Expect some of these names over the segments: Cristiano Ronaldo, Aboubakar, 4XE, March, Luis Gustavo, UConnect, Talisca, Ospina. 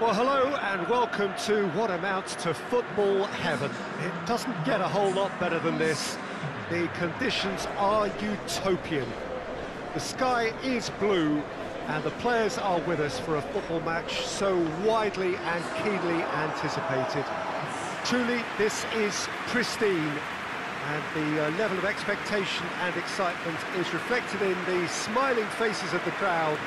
Well, hello and welcome to what amounts to football heaven. It doesn't get a whole lot better than this. The conditions are utopian. The sky is blue and the players are with us for a football match so widely and keenly anticipated. Truly, this is pristine, and the level of expectation and excitement is reflected in the smiling faces of the crowd.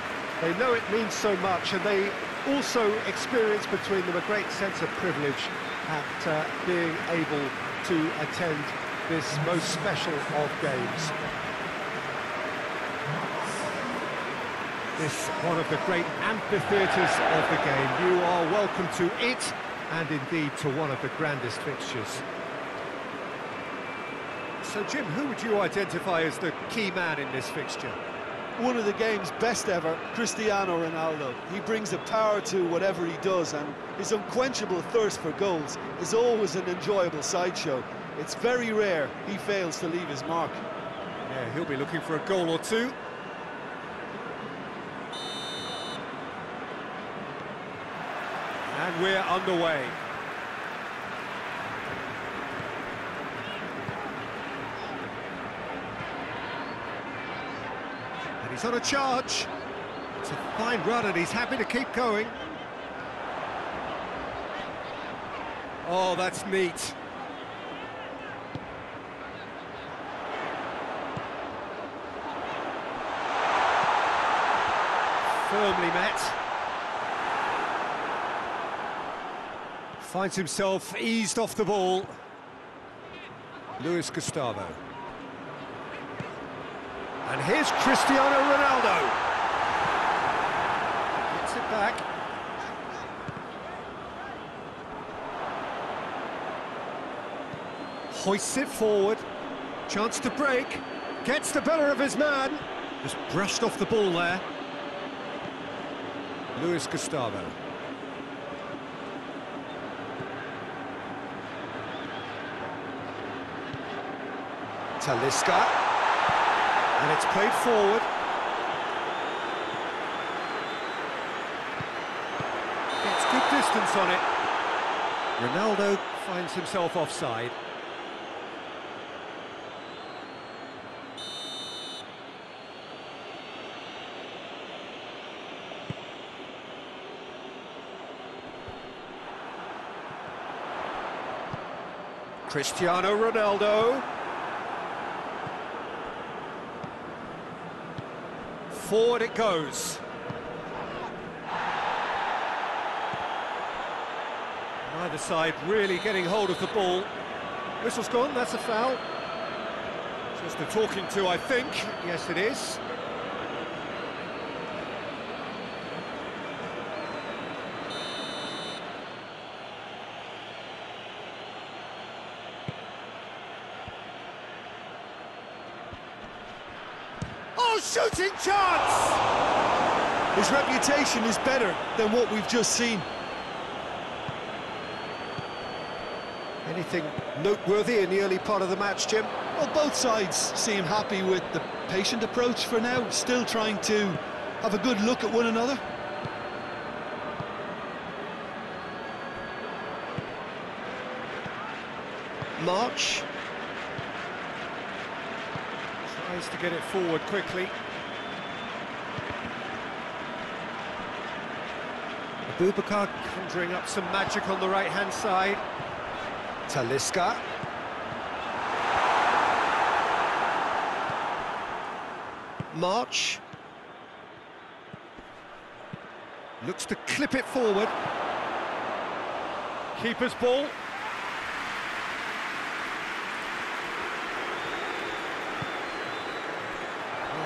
They know it means so much, and they also experience between them a great sense of privilege at being able to attend this most special of games. This one of the great amphitheatres of the game. You are welcome to it, and indeed to one of the grandest fixtures. So, Jim, who would you identify as the key man in this fixture? One of the game's best ever, Cristiano Ronaldo. He brings a power to whatever he does, and his unquenchable thirst for goals is always an enjoyable sideshow. It's very rare he fails to leave his mark. Yeah, he'll be looking for a goal or two. And we're underway. He's on a charge. It's a fine run, and he's happy to keep going. Oh, that's neat. Firmly met. Finds himself eased off the ball. Luis Gustavo. And here's Cristiano Ronaldo. Gets it back. Hoists it forward. Chance to break. Gets the better of his man. Just brushed off the ball there. Luis Gustavo. Talisca. And it's played forward. Gets good distance on it. Ronaldo finds himself offside. Cristiano Ronaldo. Forward it goes. Neither side really getting hold of the ball. Whistle's gone, that's a foul. Just a talking to, I think. Yes, it is. Shooting chance! His reputation is better than what we've just seen. Anything noteworthy in the early part of the match, Jim? Well, both sides seem happy with the patient approach for now, still trying to have a good look at one another. March. Tries to get it forward quickly. Aboubakar conjuring up some magic on the right-hand side. Talisca. March. Looks to clip it forward. Keeper's ball.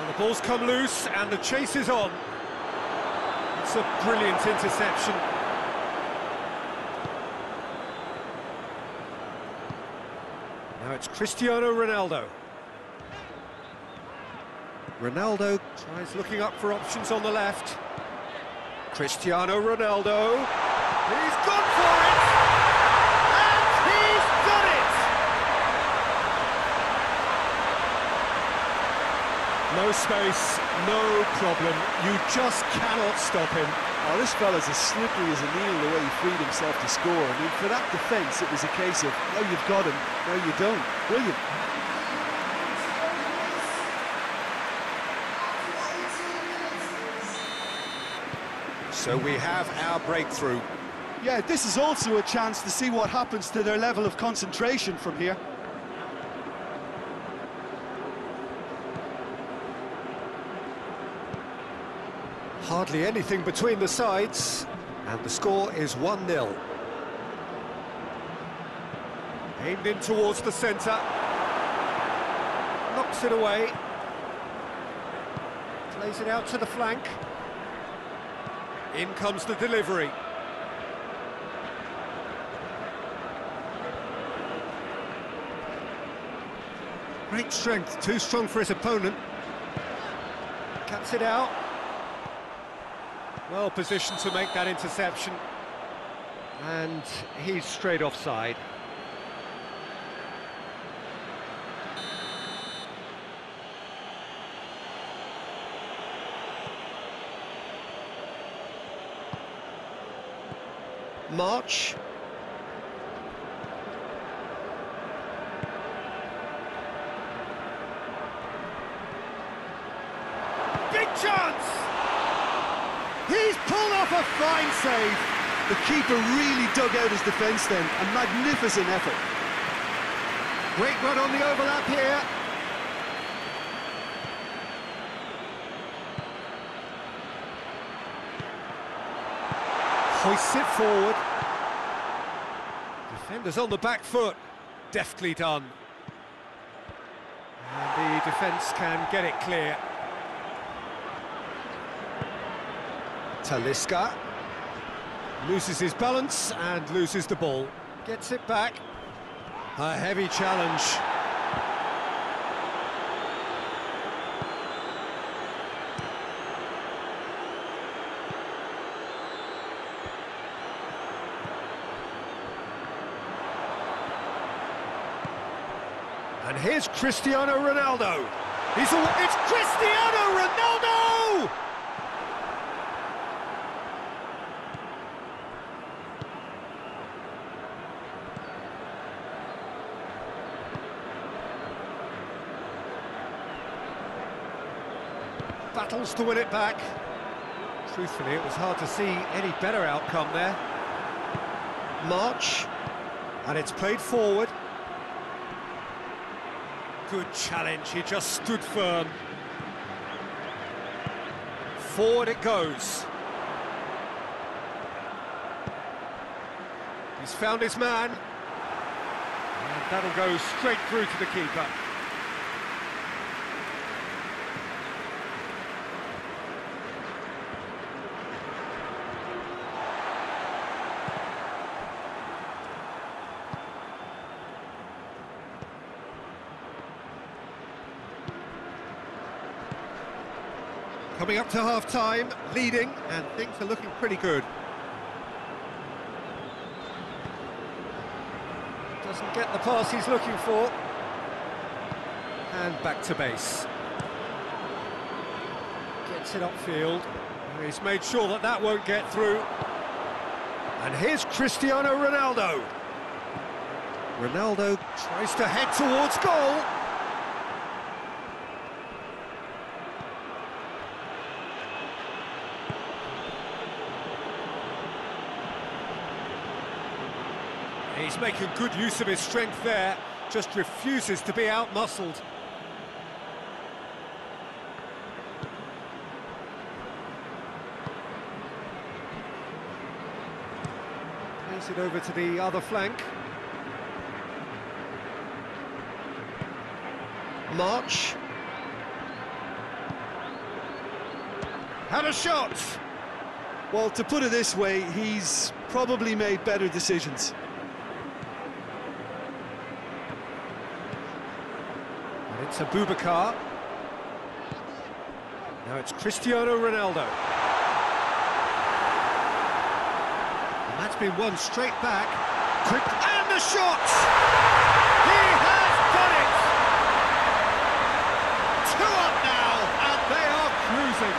The ball's come loose, and the chase is on. It's a brilliant interception. Now it's Cristiano Ronaldo. Ronaldo tries looking up for options on the left. Cristiano Ronaldo. He's gone for it! And he's done it! No space, no problem. You just cannot stop him. Oh, this fella's as slippery as a needle the way he freed himself to score. I mean, for that defence, it was a case of, no, you've got him, no, you don't. Brilliant. So we have our breakthrough. Yeah, this is also a chance to see what happens to their level of concentration from here. Hardly anything between the sides, and the score is 1-0. Aimed in towards the centre. Knocks it away. Plays it out to the flank. In comes the delivery. Great strength, too strong for his opponent. Cuts it out. Well positioned to make that interception, and he's straight offside. March. Big chance! He's pulled off a fine save. The keeper really dug out his defence then. A magnificent effort. Great run on the overlap here. Hoists it forward. Defenders on the back foot. Deftly done. And the defence can get it clear. Talisca loses his balance and loses the ball. Gets it back. A heavy challenge. here's Cristiano Ronaldo. It's Cristiano Ronaldo! Battles to win it back. Truthfully, it was hard to see any better outcome there. March, and it's played forward. Good challenge, he just stood firm. Forward it goes. He's found his man. And that'll go straight through to the keeper. Coming up to half-time, leading, and things are looking pretty good. Doesn't get the pass he's looking for. And back to base. Gets it upfield. He's made sure that that won't get through. And here's Cristiano Ronaldo. Ronaldo tries to head towards goal. He's making good use of his strength there, just refuses to be out-muscled. Plays it over to the other flank. March. Had a shot! Well, to put it this way, he's probably made better decisions. It's Aboubakar. Now it's Cristiano Ronaldo. And that's been won straight back. Quick, and the shot! He has done it! 2 up now, and they are cruising.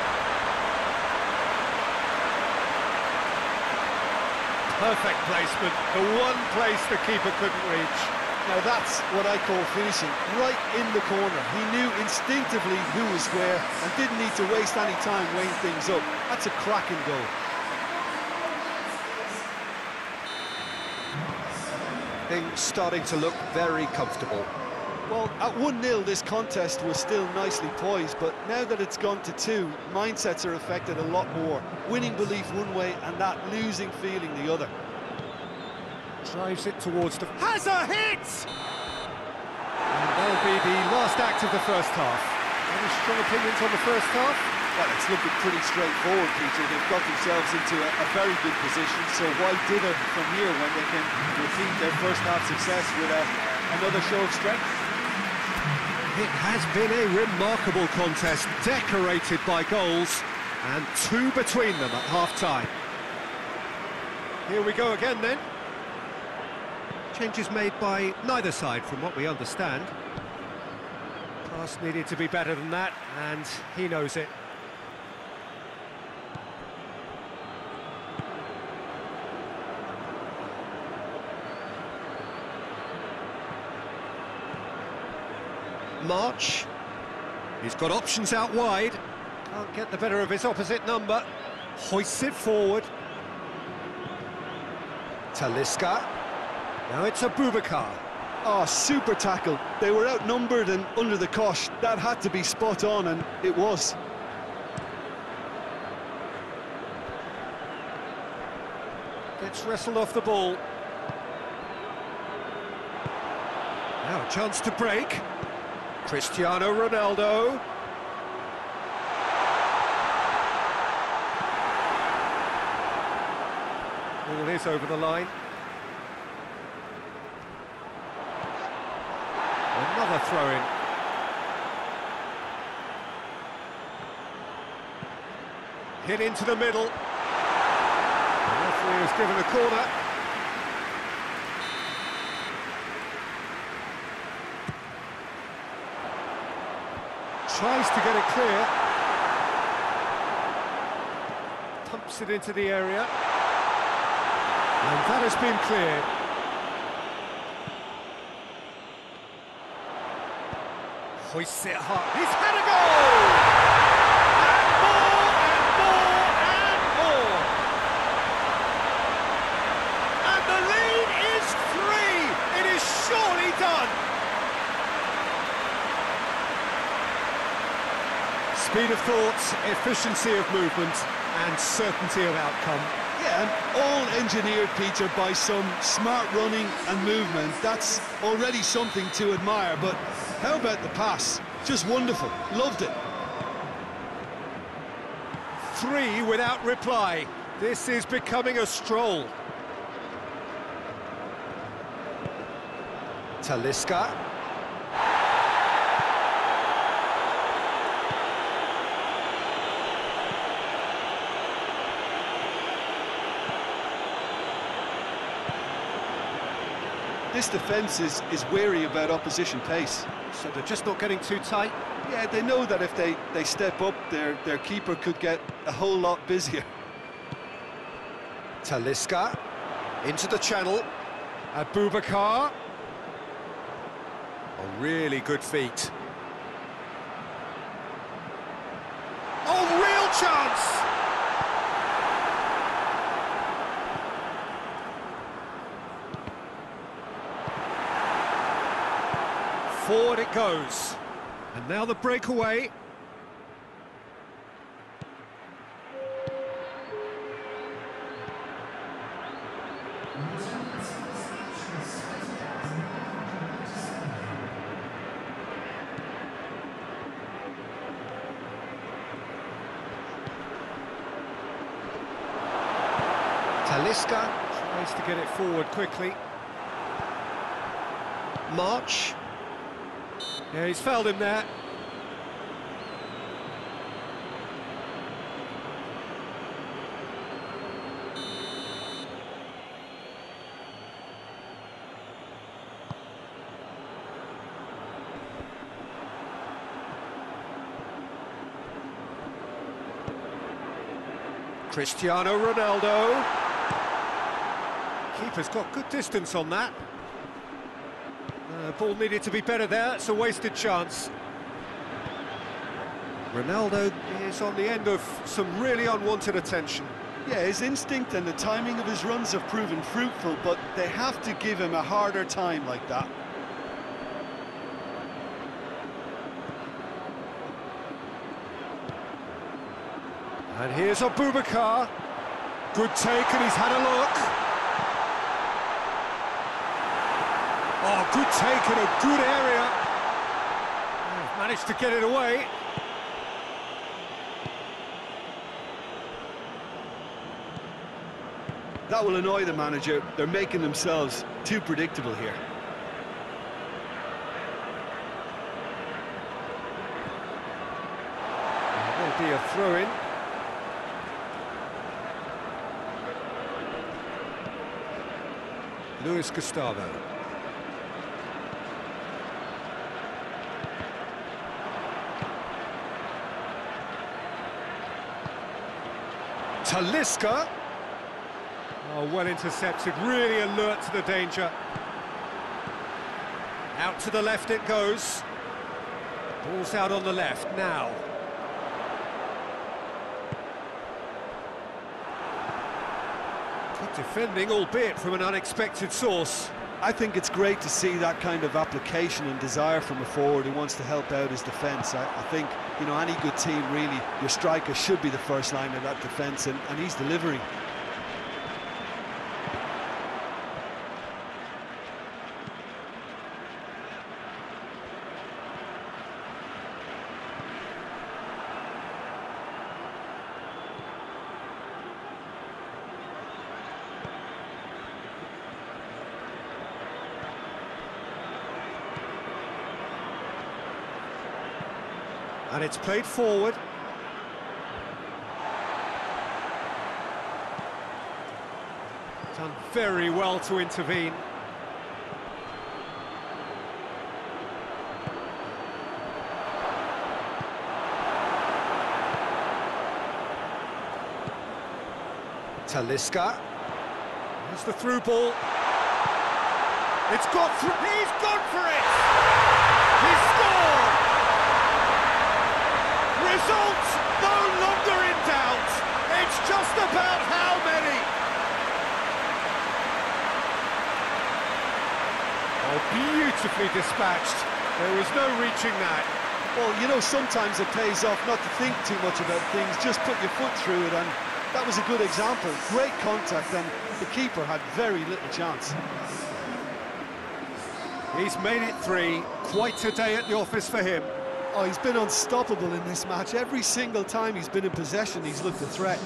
Perfect placement, the one place the keeper couldn't reach. Now that's what I call finishing, right in the corner. He knew instinctively who was where and didn't need to waste any time weighing things up. That's a cracking goal. Things starting to look very comfortable. Well, at 1-0 this contest was still nicely poised, but now that it's gone to 2, mindsets are affected a lot more. Winning belief one way and that losing feeling the other. Drives it towards the... Has a hit! And that'll be the last act of the first half. Any strong opinions on the first half? Well, it's looking pretty straightforward, Peter. They've got themselves into a very good position, so why dither from here when they can repeat their first-half success with another show of strength? It has been a remarkable contest, decorated by goals, and 2 between them at half-time. Here we go again, then. Changes made by neither side, from what we understand. Pass needed to be better than that, and he knows it. March. He's got options out wide. Can't get the better of his opposite number. Hoists it forward. Talisca. Now it's Aboubakar. Oh, super tackle. They were outnumbered and under the cosh. That had to be spot on, and it was. Gets wrestled off the ball. Now a chance to break. Cristiano Ronaldo. Ball is over the line. Another throw-in. Hit into the middle. The referee is given a corner. Tries to get it clear. Pumps it into the area. And that has been cleared. Hoists it hard. He's had a goal! And more, and more, and more. And the lead is 3. It is surely done. Speed of thought, efficiency of movement, and certainty of outcome. Yeah, and all engineered, Peter, by some smart running and movement. That's already something to admire, but how about the pass? Just wonderful. Loved it. 3 without reply. This is becoming a stroll. Talisca. This defence is wary about opposition pace. So they're just not getting too tight? Yeah, they know that if they step up, their keeper could get a whole lot busier. Talisca, into the channel. Aboubakar. A really good feat. Oh, real chance! Forward it goes, and now the breakaway. Talisca tries to get it forward quickly. March. Yeah, he's fouled him there. Cristiano Ronaldo. Keeper's got good distance on that. Ball needed to be better there, it's a wasted chance. Ronaldo is on the end of some really unwanted attention. Yeah, his instinct and the timing of his runs have proven fruitful, but they have to give him a harder time like that. And here's Aboubakar. Good take, and he's had a look. Oh, good take in a good area. Managed to get it away. That will annoy the manager. They're making themselves too predictable here. That will be a throw-in. Luis Gustavo. Talisca. Oh, well intercepted, really alert to the danger. Out to the left it goes. Ball's out on the left now. Good defending, albeit from an unexpected source. I think it's great to see that kind of application and desire from a forward who wants to help out his defence. I think, you know, any good team, really, your striker should be the first line of that defence, and he's delivering. And it's played forward. Done very well to intervene. Talisca. Here's the through ball. It's got through. He's gone for it! He's scored! Results no longer in doubt. It's just about how many. Oh, beautifully dispatched. There was no reaching that. Well, you know, sometimes it pays off not to think too much about things, just put your foot through it, and that was a good example. Great contact, and the keeper had very little chance. He's made it three. Quite a day at the office for him. Oh, he's been unstoppable in this match. Every single time he's been in possession, he's looked a threat.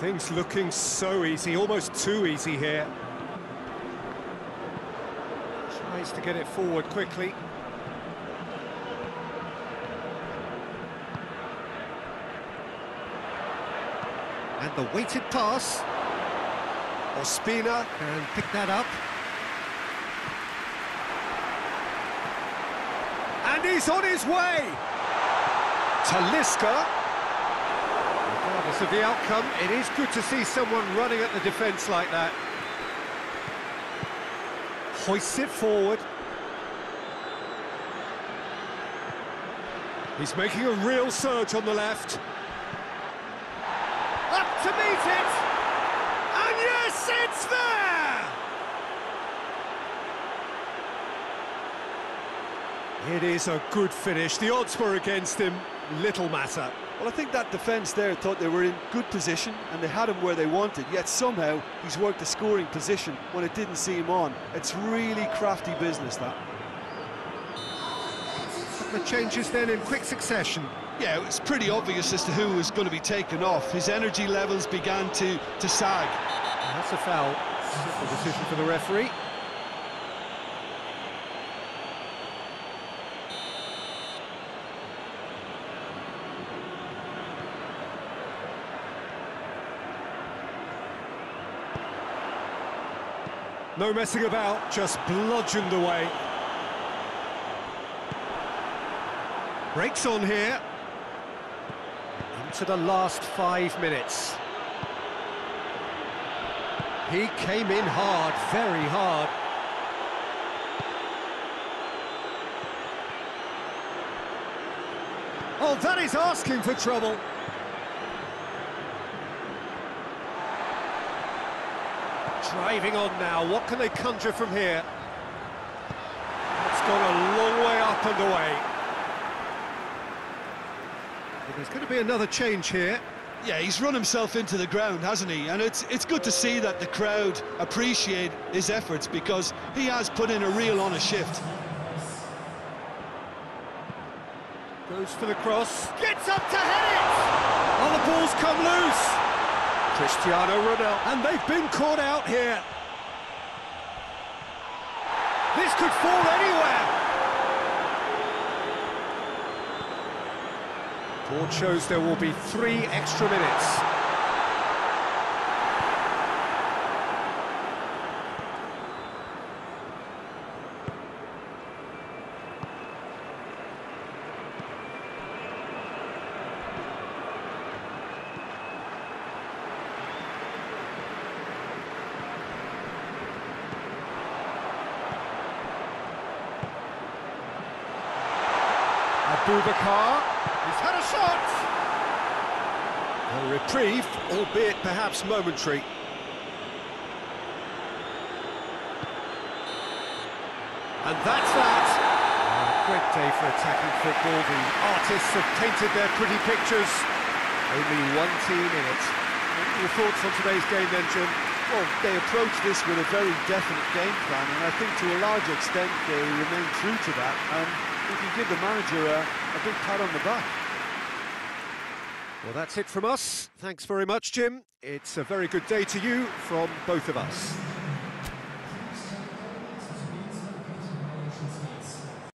Things looking so easy, almost too easy here. Tries to get it forward quickly. And the weighted pass. Ospina can pick that up. And he's on his way! Talisca. Regardless of the outcome, it is good to see someone running at the defence like that. Hoists it forward. He's making a real surge on the left. Up to meet it! And yes, it's there! It is a good finish. The odds were against him, little matter. Well, I think that defence there thought they were in good position and they had him where they wanted, yet somehow he's worked a scoring position when it didn't see him on. It's really crafty business, that. The changes then in quick succession. Yeah, it's pretty obvious as to who was going to be taken off. His energy levels began to sag. And that's a foul. Simple decision for the referee. No messing about, just bludgeoned away. Breaks on here. Into the last 5 minutes. He came in hard, very hard. Oh, that is asking for trouble. Driving on now, what can they conjure from here? It's gone a long way up and away. But there's going to be another change here. Yeah, he's run himself into the ground, hasn't he? And it's good to see that the crowd appreciate his efforts because he has put in a real honest shift. Goes for the cross. Gets up to head it! Oh, the ball's come loose! Cristiano Ronaldo, and they've been caught out here. This could fall anywhere. Board shows there will be 3 extra minutes. Aboubakar, he's had a shot! A reprieve, albeit perhaps momentary. And that's that! A great day for attacking football. The artists have painted their pretty pictures. Only one team in it. Your thoughts on today's game then, Jim? Well, they approached this with a very definite game plan, and I think to a large extent they remain true to that. We can give the manager a big pat on the back. Well, that's it from us. Thanks very much, Jim. It's a very good day to you from both of us.